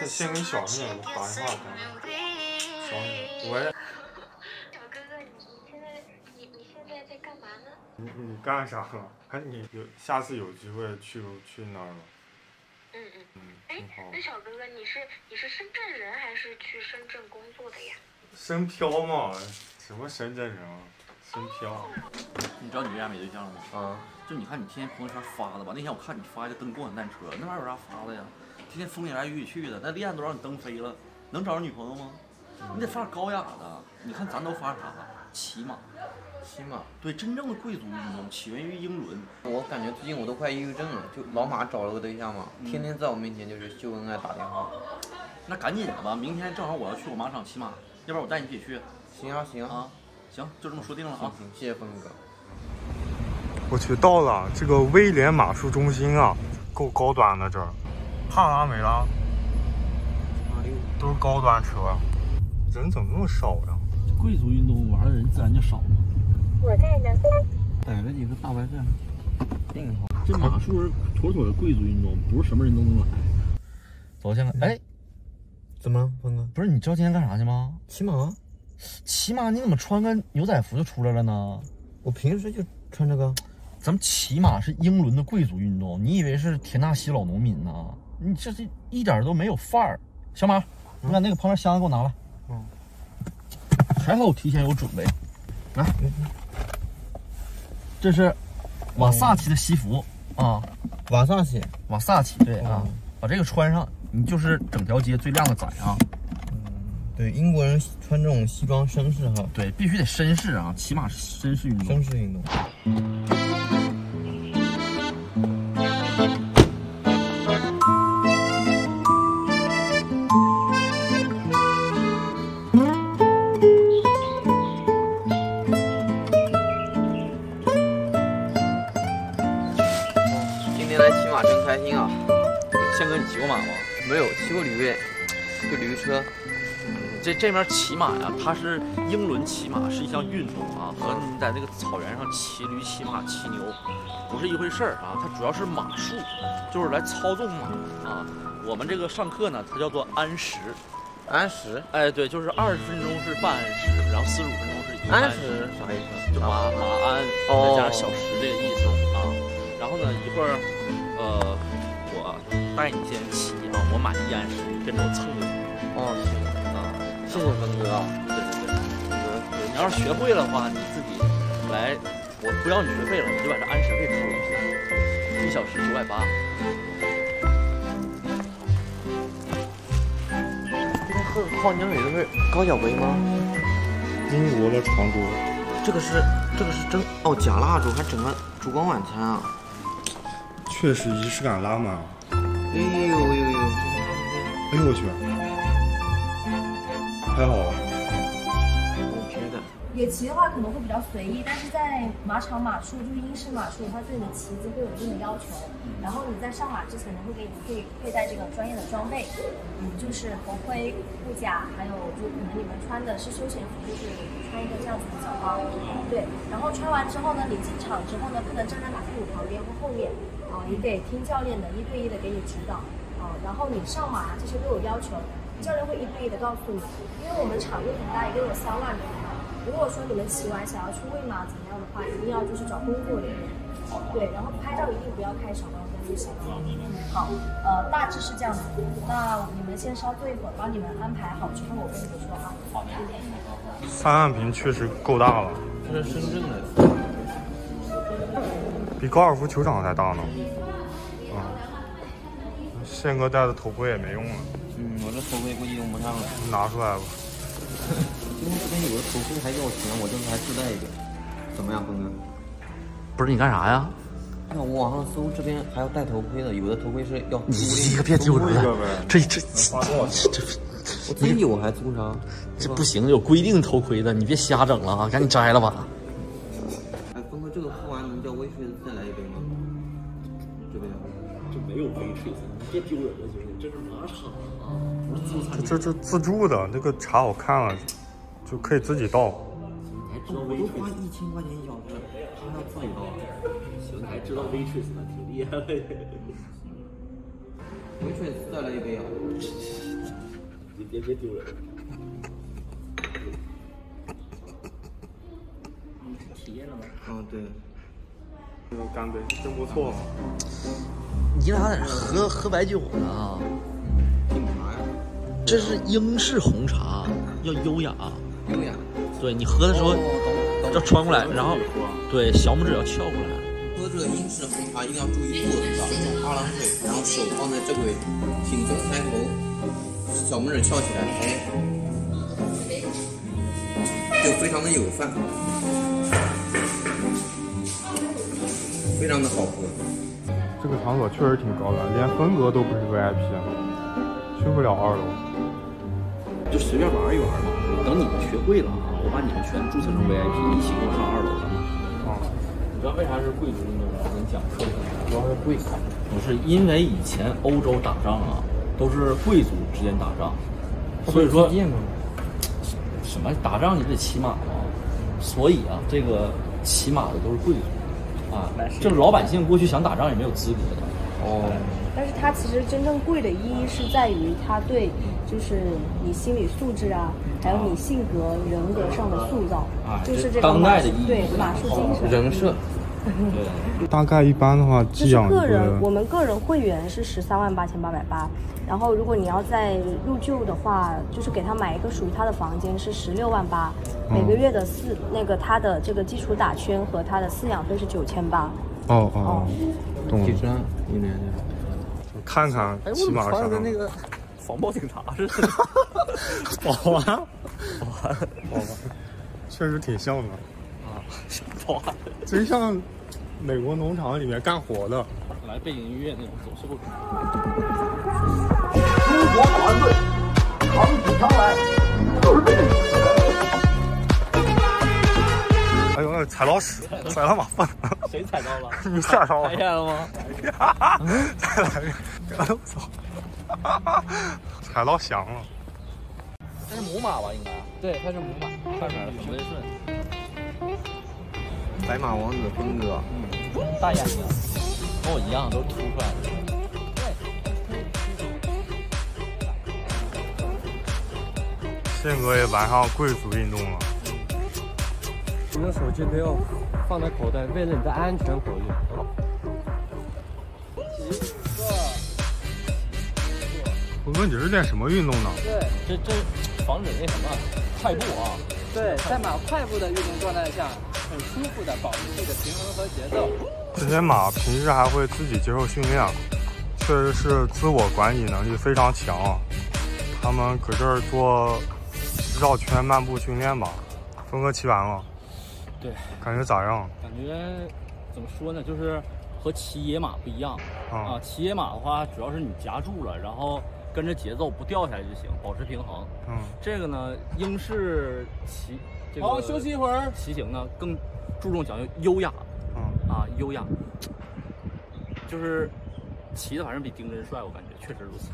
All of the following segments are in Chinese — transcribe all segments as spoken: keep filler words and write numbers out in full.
是先给小黑打电话的，小黑，喂。小哥哥，你现在你你现在在干嘛呢？你你干啥了？哎，你有下次有机会去去那儿吗？嗯嗯嗯。哎，那小哥哥，你是你是深圳人还是去深圳工作的呀？深漂嘛，什么深圳人啊？深漂。你知道你为啥没对象吗？啊。就你看你天天朋友圈发的吧，那天我看你发一个蹬共享单车，那玩意儿有啥发的呀？ 今天风里来雨里去的，那恋爱都让你蹬飞了，能找着女朋友吗？你得发点高雅的。你看咱都发啥？骑马，骑马。对，真正的贵族运动起源于英伦。我感觉最近我都快抑郁症了，就老马找了个对象嘛，嗯、天天在我面前就是秀恩爱打电话。那赶紧的吧，明天正好我要去我马场骑马，要不然我带你一起去。行啊行啊，行，就这么说定了啊。行，谢谢峰哥。我去到了这个威廉马术中心啊，够高端的这儿。 帕拉梅拉，都是高端车，人怎么那么少呀？贵族运动玩的人自然就少嘛。我在呢，逮了几个大白菜。嗯、这马术是妥妥的贵族运动，不是什么人都能来。走，先看。哎，怎么了，峰哥？不是你知道今天干啥去吗？骑马。骑马你怎么穿个牛仔服就出来了呢？我平时就穿这个。咱们骑马是英伦的贵族运动，你以为是田纳西老农民呢？ 你这是一点都没有范儿，小马，你把那个旁边箱子给我拿来。嗯，还好我提前有准备。来，这是瓦萨奇的西服啊，瓦萨奇，瓦萨奇，对啊，把这个穿上，你就是整条街最靓的仔啊。嗯，对，英国人穿这种西装绅士哈，对，必须得绅士啊，起码是绅士运动，绅士运动。 没有骑过驴呗，就驴车。嗯，这这边骑马呀，它是英伦骑马是一项运动啊，和你在那个草原上骑驴、骑马、骑牛不是一回事儿啊。它主要是马术，就是来操纵马啊。我们这个上课呢，它叫做鞍时。鞍时？哎，对，就是二十分钟是半鞍时，然后四十五分钟是一鞍时。啥意思？就马马鞍再加小时这个意思啊。然后呢，一会儿，呃，我带你先骑。 我买一安石，你跟着我蹭一蹭。哦，行啊，谢谢峰哥。对对对，你要是学会的话，你自己来，我不要你学费了，你就把这安石费掏一下，一小时九百八。今天喝的矿泉水都是高脚杯吗？英国的长桌。这个是这个是真哦，假蜡烛还整个烛光晚餐啊。确实仪式感拉满。 哎呦呦呦！哎呦我去！还好啊。我觉得野骑的话可能会比较随意，但是在马场马术，就是英式马术，它对你骑姿会有一定的要求。然后你在上马之前呢，会给你会佩戴这个专业的装备，嗯，就是头盔、护甲，还有就可能你们穿的是休闲服，就是穿一个这样子的小包，对。然后穿完之后呢，你进场之后呢，不能站在马屁股旁边或后面。 啊，你得听教练的，一对一的给你指导，啊，然后你上马这些都有要求，教练会一对一的告诉你，因为我们场地很大，一共有三万人。如果说你们骑完想要去喂马怎么样的话，一定要就是找工作人员，对，然后拍照一定不要开小光灯就行了。好，呃，大致是这样的，那你们先稍坐一会儿，帮你们安排好之后我跟你们说啊。好的。三万平确实够大了，这是深圳的。 比高尔夫球场还大呢，啊、嗯！宪哥戴的头盔也没用了。嗯，我这头盔估计用不上了。拿出来吧。今天今天有的头盔还要钱，我这次还自带一个。怎么样，峰哥？不是你干啥呀？哎呀，我网上搜这边还要戴头盔的，有的头盔是要租。你一个别丢人了，这这这这。 我自己我还租啥？这不行，有规定头盔的，你别瞎整了啊！赶紧摘了吧。 这个喝完能叫微水再来一杯吗？这杯就没有微水，你别丢人了，兄弟，这是马场啊，不是自助餐。这这自助的那个茶我看了，就就可以自己倒。我都花一千块钱一小时，他还要自己倒。行，还知道 waitress 呢，挺厉害的。waitress 再来一杯啊！你别别丢人。你体验了吗？嗯，对。干杯，真不错。你俩在这喝喝白酒呢啊？饮茶呀？这是英式红茶，要优雅。优雅。对你喝的时候要穿过来，然后对小拇指要翘过来。喝这个英式红茶一定要注意肚子啊，二郎腿，然后手放在这轨，挺胸抬头，小拇指翘起来，哎，就非常的有范。 非常的好喝，这个场所确实挺高端，连风格都不是 V I P， 去不了二楼，就随便玩一玩嘛。等你们学会了啊，我把你们全注册成 V I P， 一起跟我上二楼咱们。啊，你知道为啥是贵族运动吗？我跟你讲，主要是贵族，不是因为以前欧洲打仗啊，都是贵族之间打仗，所以说什么打仗你得骑马嘛，所以啊，这个骑马的都是贵族。 啊，这老百姓过去想打仗也没有资格的。哦，但是它其实真正贵的意义是在于它对，就是你心理素质啊，还有你性格、人格上的塑造，啊，就是这当代的意义，对马术精神、人设。对，大概一般的话，就是个人，我们个人会员是十三万八千八百八，然后如果你要再入旧的话，就是给他买一个属于他的房间是十六万八。 每个月的饲那个他的这个基础打圈和他的饲养费是九千八。哦哦，懂了。几针一年的？看看骑马啥的。哎，我穿的那个防暴警察似的。保安，保安，保安，确实挺像的。啊，保安，真像美国农场里面干活的。来背景音乐那种，总是不。中国保安队，扛起枪来，就是这个。 哎呦，踩到屎，踩到马粪，谁踩到了？你踩到了？踩见了吗？再来一个，哎呦操！踩到翔了。它是母马吧？应该。对，它是母马，看出来了，很温顺。白马王子峰哥，嗯，大眼睛，跟我一样，都凸出来的。 宪哥也玩上贵族运动了。 你的手机都要放在口袋，为了你的安全考虑。我哥，你是练什么运动呢？对，这这防止那什么快步啊。对，在马快步的运动状态下，很舒服的保持自己的平衡和节奏。这些马平时还会自己接受训练，确实是自我管理能力非常强。他们搁这儿做绕圈漫步训练吧。峰哥骑完了。 对，感觉咋样？感觉怎么说呢？就是和骑野马不一样、嗯、啊。骑野马的话，主要是你夹住了，然后跟着节奏不掉下来就行，保持平衡。嗯，这个呢，英式骑这个好休息一会儿骑行呢，更注重讲究优雅。嗯啊，优雅，就是骑的反正比丁真帅，我感觉确实如此。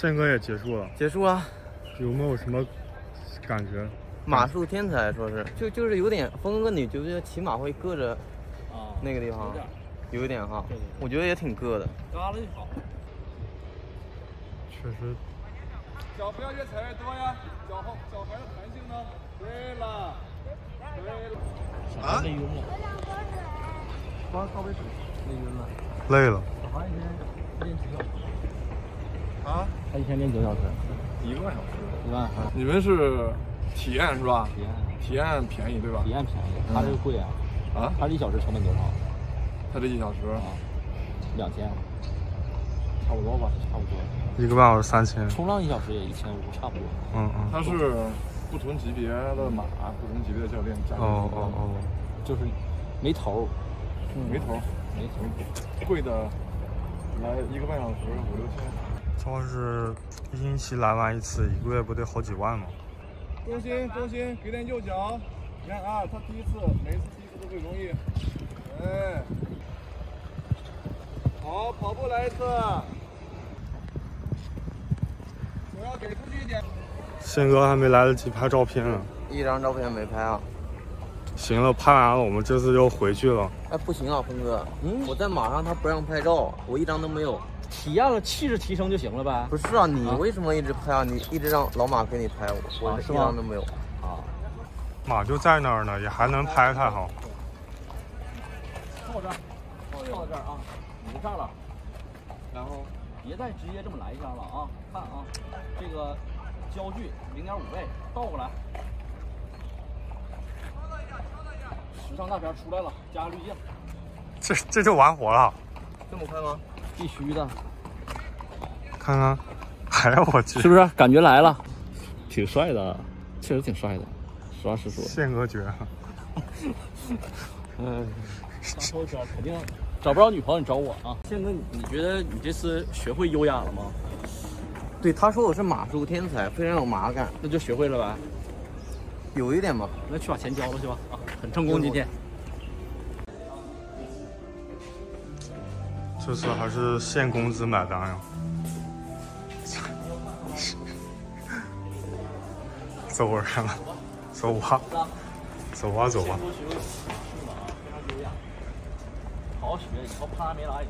宪哥也结束了，结束啊？有没有什么感觉？ 马术天才说是，就就是有点峰哥，你觉不觉得骑马会硌着？啊，那个地方，有一点哈，我觉得也挺硌的。嘎了就好。确实。脚不要越踩越多呀，脚后脚踝的弹性呢？对了，对了。啊？累晕了。光倒杯水，累晕了。累了。他一天练几个小时？啊？他一天练几个小时？一个半小时。一万。你们是？ 体验是吧？体验体验便宜对吧？体验便宜，他这个贵啊！啊，他这一小时成本多少？他这一小时啊，两千，差不多吧，差不多。一个半小时三千。冲浪一小时也一千五，差不多。嗯嗯。他是不同级别的马，不同级别的教练加。哦哦哦。就是没头，没头，没头，贵的来一个半小时五六千。超市一星期来玩一次，一个月不得好几万吗？ 中心，中心，给点右脚。你看啊，他第一次，每一次第一次都会容易。哎，好，跑步来一次。我要给出去一点。宪哥还没来得及拍照片呢。一张照片没拍啊。行了，拍完了，我们这次就回去了。哎，不行啊，峰哥，嗯，我在马上他不让拍照，我一张都没有。 体验了，气质提升就行了呗。不是啊，你为什么一直拍啊？你一直让老马给你拍，我我一张都没有啊。马就在那儿呢，也还能拍太好。靠这儿，靠这儿啊，不上了。然后别再直接这么来一张了啊！看啊，这个焦距零点五倍，倒过来。时尚大片出来了，加个滤镜。这这就完活了。这么快吗？ 必须的，看看，哎呀，我去，是不是感觉来了？挺帅的，确实挺帅的，实话实说。宪哥绝。嗯，大头圈肯定找不着女朋友，你找我啊！宪哥，你觉得你这次学会优雅了吗？对，他说我是马术天才，非常有马感，那就学会了呗。有一点吧，那去把钱交了去吧啊！很成功今天。 这次还是现工资买单呀！走人了，走吧，走吧，走吧。好好学，以后趴没来。